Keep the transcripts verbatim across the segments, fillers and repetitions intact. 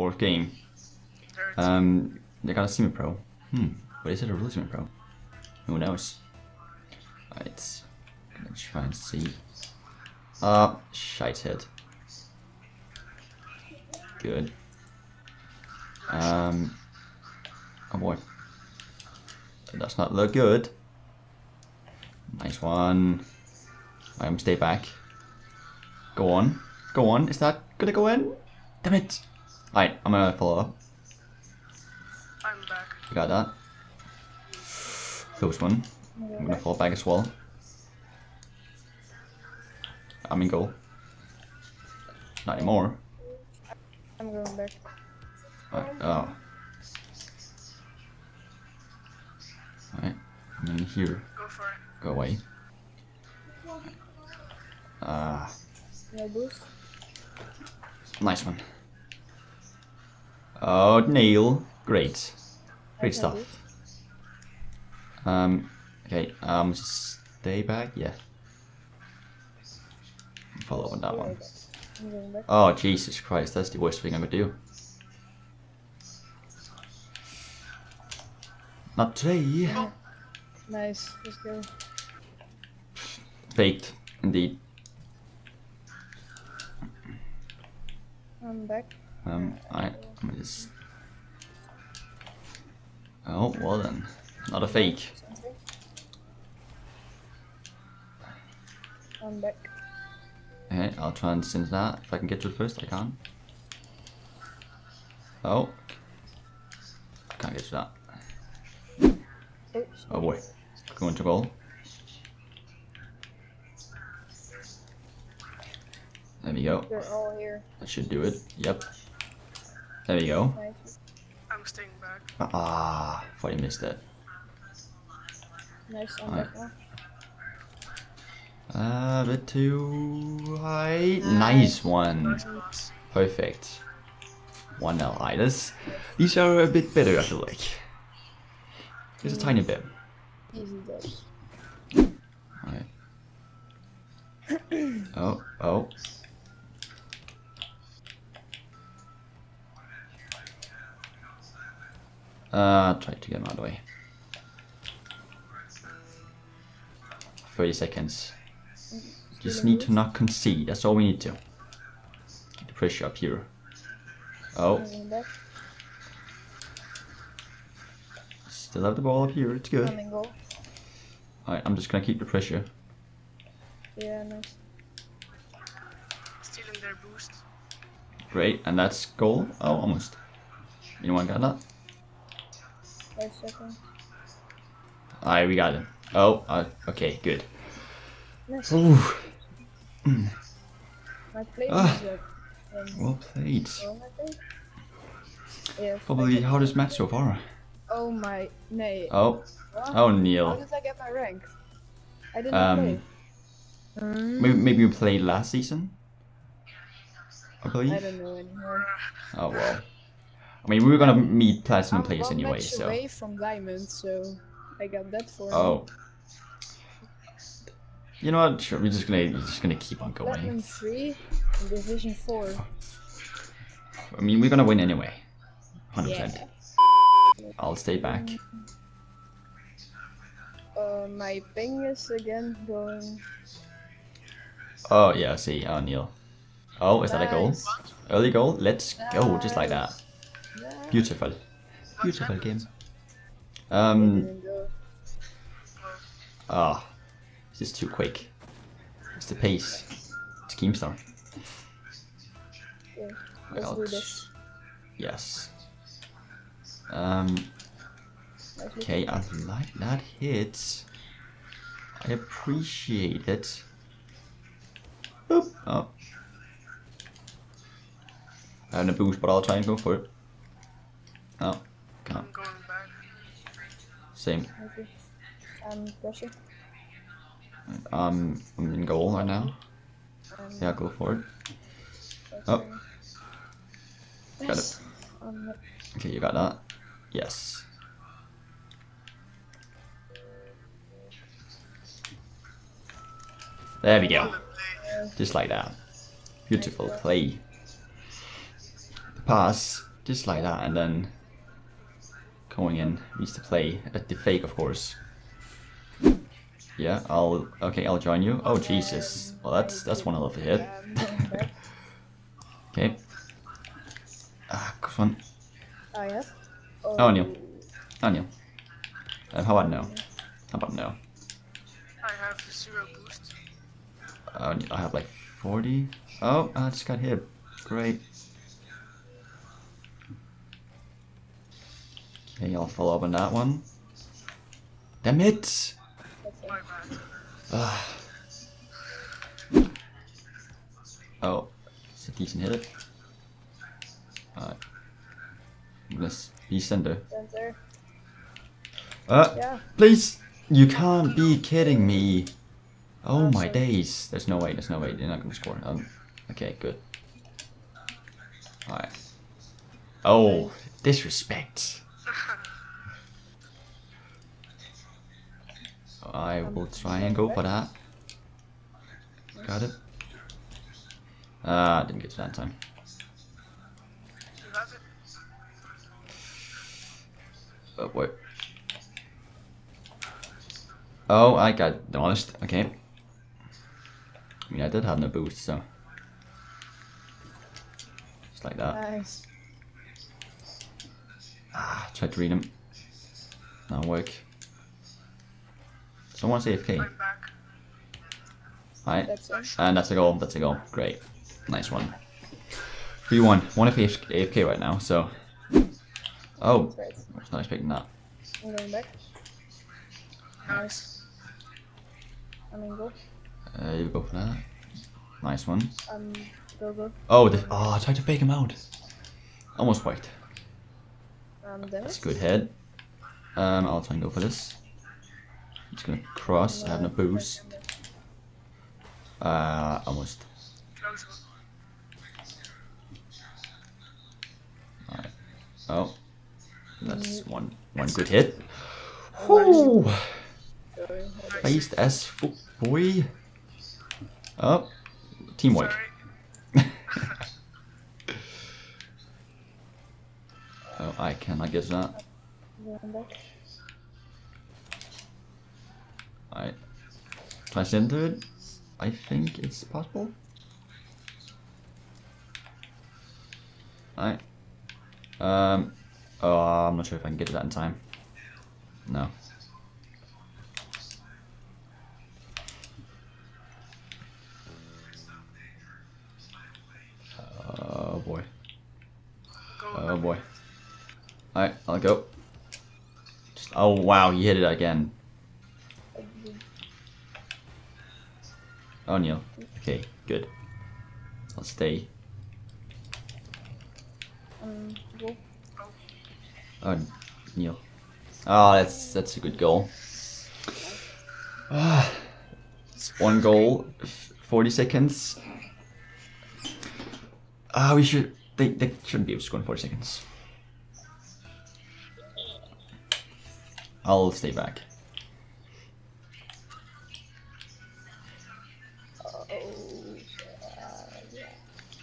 fourth game. Um, they got a Simi Pro. Hmm, but is it a real Simi Pro? Who knows? Alright, let's try and see. Uh, shite head. Good. Um, oh boy. That does not look good. Nice one. I am stay back. Go on. Go on. Is that gonna go in? Damn it. Alright, I'm gonna follow up. I'm back. You got that? Close one. I'm gonna fall back as well. I'm in goal. Not anymore. I'm going back. Right. Oh. Alright, I'm in here. Go for it. Go away. Ah. Uh, nice one. Oh, nail. Great. Great stuff. Um, okay, um, stay back, yeah. Follow on that one. Oh, Jesus Christ, that's the worst thing I could do. Not today. Nice, let's go. Faked, indeed. I'm back. Um, alright, I'm gonna just... Oh, well then. Not a fake. I'm back. Okay, I'll try and send that. If I can get to it first, I can. Oh. I can't get to that. Oops. Oh boy. Going to goal. There we go. They're all here. That should do it. Yep. There we go. I'm staying back. Ah, I thought you missed that. Nice on that one. Uh, a bit too high. Nice one. Perfect. one L Idas. These are a bit better, I feel like. Just a tiny bit. Easy dubs. Alright. Oh, oh. Uh, try to get him out of the way. thirty seconds. Just need to not concede, that's all we need to. Get the pressure up here. Oh. Still have the ball up here, it's good. Alright, I'm just gonna keep the pressure. Yeah, nice. Stealing their boost. Great, and that's goal. Oh, almost. Anyone got that? Five seconds. Alright, we got it. Oh, uh, okay, good. Nice. Ooh. My plate ah. is up. Um, well played. Well, yes, probably the hardest match so far. Oh my, nay. Oh, wow. Oh Neil. How did I get my rank? I didn't um, play. Um, maybe, maybe you played last season? I believe. I don't know anymore. Oh well. I mean, we were gonna meet platinum I'm players one anyway, match so. Away from diamond, so I got that for. Oh. You know what? Sure, we're just gonna we're just gonna keep on going. Division three, and division four. I mean, we're gonna win anyway, hundred yeah. percent. I'll stay back. Uh, my ping is again going. Oh yeah, I see. Oh Neil. Oh, is nice. That a goal? Early goal. Let's nice. Go, just like that. Nice. Beautiful, beautiful game. Um. Ah. Oh. Just too quick. It's the pace. It's Keemstar. Yeah, let's do this. Yes. Um. Okay, I like that hit. I appreciate it. Boop. Oh. I have no boost, but I'll try and go for it. Oh, can't. Same. Um, pressure. Um, I'm in goal right now. Um, yeah, go for it. Oh. Got it. Okay, you got that. Yes. There we go. Just like that. Beautiful play. The pass. just like that, and then going in needs to play at the fake, of course. Yeah, I'll okay. I'll join you. Oh Jesus! Well, that's that's one hell of a hit. Okay. Ah, good one. Oh yes. Oh no. Oh no. Uh, how about no? How about no? I have zero boost. Uh, I have like forty. Oh, I just got hit. Great. Okay, I'll follow up on that one. Damn it! Uh. Oh, it's a decent hit. Alright. Let's be sender. Uh, yeah. Please! You can't be kidding me! Oh my days! There's no way, there's no way, they're not gonna score. Um, okay, good. Alright. Oh, disrespect! I will try and go for that. Got it. Ah, uh, didn't get to that in time. Oh boy. Oh, I got demolished. Okay. I mean, I did have no boost, so just like that. Nice. Ah, tried to read him. Not work. Someone say A F K. Alright, and that's a goal, that's a goal. Great. Nice one. three one. One of A F K right now, so... Oh, I was not expecting that. I'm going back. Nice. I'm in goal. Uh, you go for that. Nice one. Um, go, go. Oh, the, oh, I tried to fake him out. Almost wiped. Um, that's a good head. Um, I'll try and go for this. I'm just gonna cross, I have no boost. Uh, almost. Alright. Oh. That's one one good hit. Whoo! Faced as fuck boy. Oh. Teamwork. Oh, I cannot get that. Alright, try center it. I think it's possible. Alright. Um. Oh, I'm not sure if I can get to that in time. No. Oh boy. Oh boy. Alright, I'll go. Just, oh wow, you hit it again. Oh no. Okay, good. I'll stay. Um, go. Oh no. Oh, that's that's a good goal. Uh, one goal, forty seconds. Ah, uh, we should. They they shouldn't be able to score in forty seconds. I'll stay back.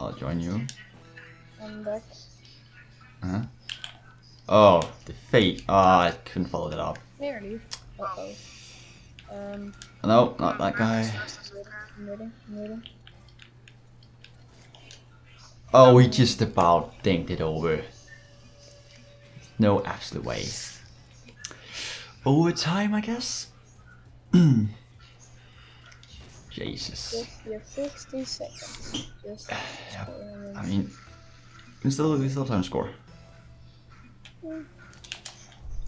I'll join you. I'm back. Uh-huh. Oh, the fate. Ah, oh, I couldn't follow that up. Nearly. Uh-oh. Um, no, not that guy. I'm waiting, I'm waiting. Oh, he just about dinked it over. No absolute way. Overtime, I guess? Jesus. sixty seconds. Just yeah. I mean, we can still, we can still time to score. Mm.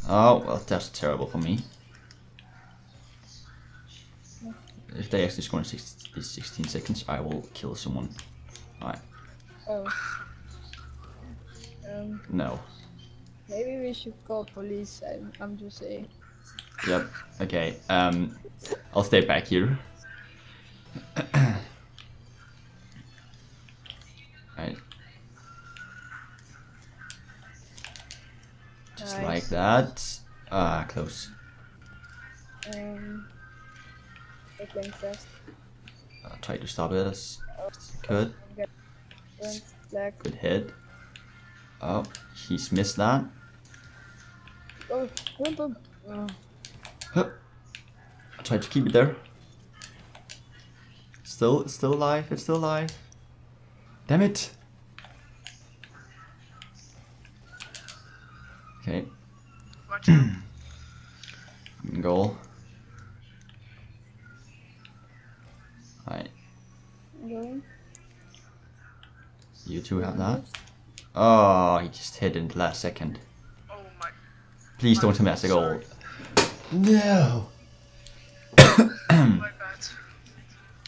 Oh, well, that's terrible for me. Mm. If they actually score in sixteen seconds, I will kill someone. Alright. Oh. Um, no. Maybe we should call police, I'm, I'm just saying. Yep, okay. Um, I'll stay back here. Right. Just nice. Like that. Ah, close. Um, I tried to stop it as I could. Good hit. Oh, he's missed that. Hup. I tried to keep it there. Still, it's still alive, it's still alive. Damn it! Okay. Goal. Alright. You two have that. Oh, he just hit in the last second. Please don't mess a goal. No!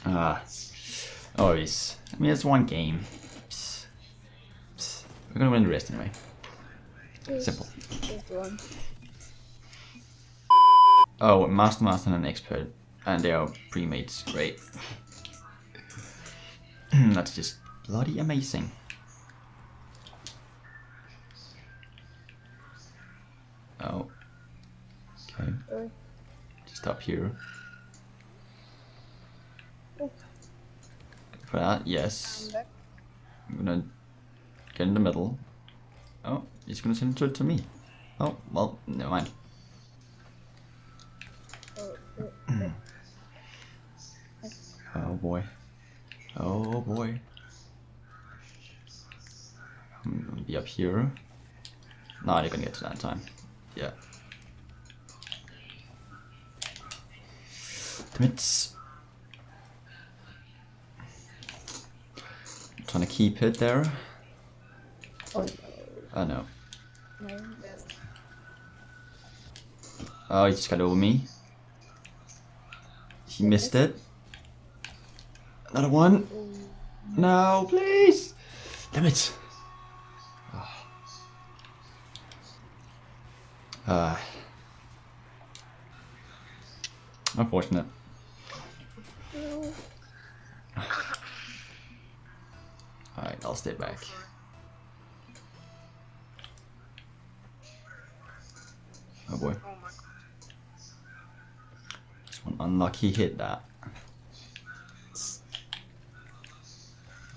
Ah. Oh, yes. I mean, it's one game. Psst. Psst. We're gonna win the rest anyway. Simple. Oh, Master Master and an Expert. And they are pre-mates. Great. That's just bloody amazing. Oh. Okay. Just up here. For that, yes. I'm gonna get in the middle. Oh, he's gonna send it to me. Oh, well, never mind. Oh boy. Oh boy. I'm gonna be up here. No, you're gonna get to that time. Yeah. Damn it. Trying to keep it there. Oh, oh no. No. Oh, he just got over me. He missed it. Another one. No, please. Damn it. Ah. Oh. Uh. Unfortunate. No. Alright, I'll stay back. Oh boy. Just one unlucky hit that.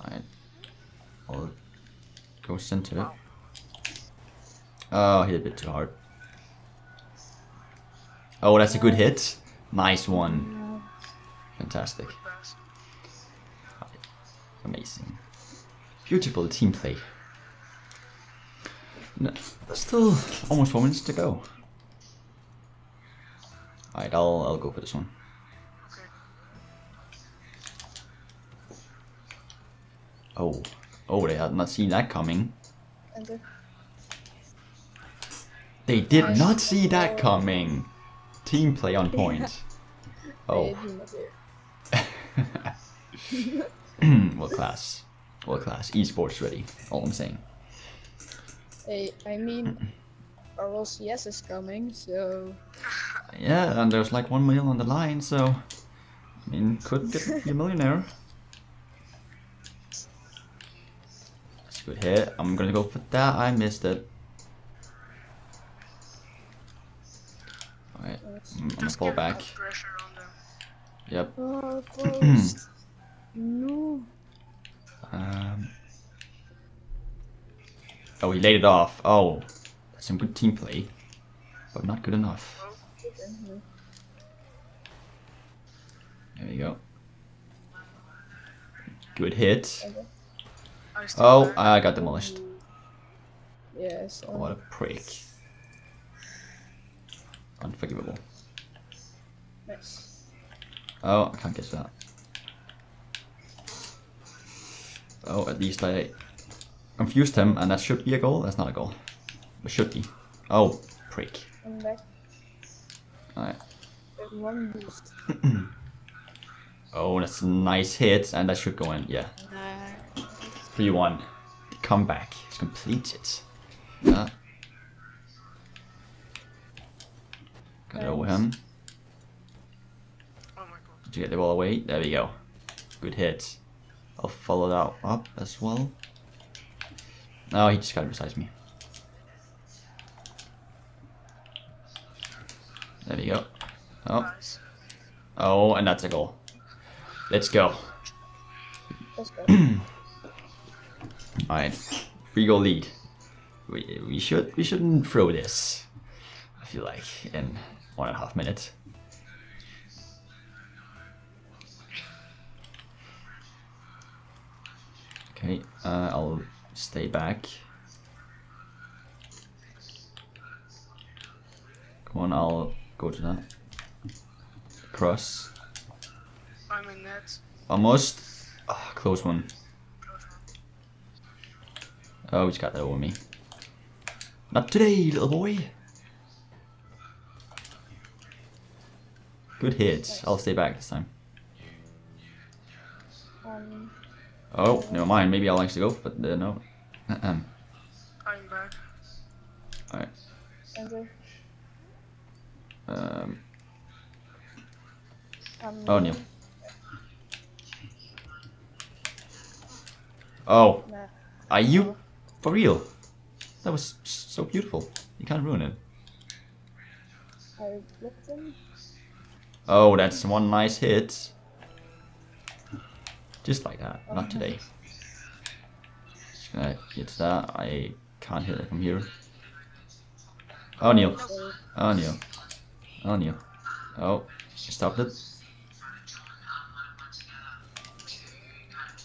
Alright. I'll go center it. Oh, hit a bit too hard. Oh, that's a good hit. Nice one. Fantastic. Amazing. Beautiful team play. No, there's still almost four minutes to go. Alright, I'll I'll go for this one. Oh, oh, they had not seen that coming. They did not see that coming. Team play on point. Oh. World class. World class. Esports ready. All I'm saying. Hey, I mean, R L C S is coming, so. Yeah, and there's like one million on the line, so. I mean, could get be a millionaire. That's a good hit. I'm gonna go for that. I missed it. Alright, I'm gonna fall back. Yep. Oh, close. No. Um. Oh, he laid it off. Oh, that's some good team play, but not good enough. There you go. Good hit. Oh, I got demolished. Yes. Oh, what a prick. Unforgivable. Oh, I can't get that. Oh, at least I confused him, and that should be a goal. That's not a goal. It should be. Oh, prick. I'm back. Alright. One boost. Oh, that's a nice hit, and that should go in. Yeah. three one. The comeback is completed. Uh, got it over him. Oh my god. Did you get the ball away? There we go. Good hit. I'll follow that up as well. Oh, he just got it besides me. There we go. Oh. Oh, and that's a goal. Let's go. Let's go. Alright. Three goal lead. we, we should we shouldn't throw this, I feel like, in one and a half minutes. Okay, uh, I'll stay back. Come on, I'll go to that. Cross. I'm in net. Almost. Oh, close one. Oh, he's got that over me. Not today, little boy. Good hits. I'll stay back this time. Um, oh, never mind. Maybe I'll actually go, but uh, no. I'm back. Alright. Um. um. Oh, Neil. Oh. Nah. Are you for real? That was so beautiful. You can't ruin it. I flipped him. Oh, that's one nice hit. Just like that. Not today. Just gonna hit that. I can't hit it from here. Oh, Neil. Oh, Neil. Oh, Neil. Oh, stopped it.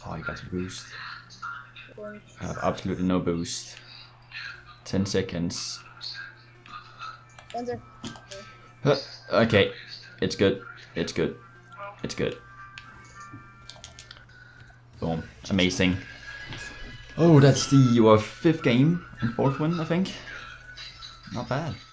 Oh, you got a boost. I have absolutely no boost. Ten seconds. Huh. Okay. It's good. It's good. It's good. Boom. Amazing. Oh, that's the your fifth game and fourth win, I think. Not bad.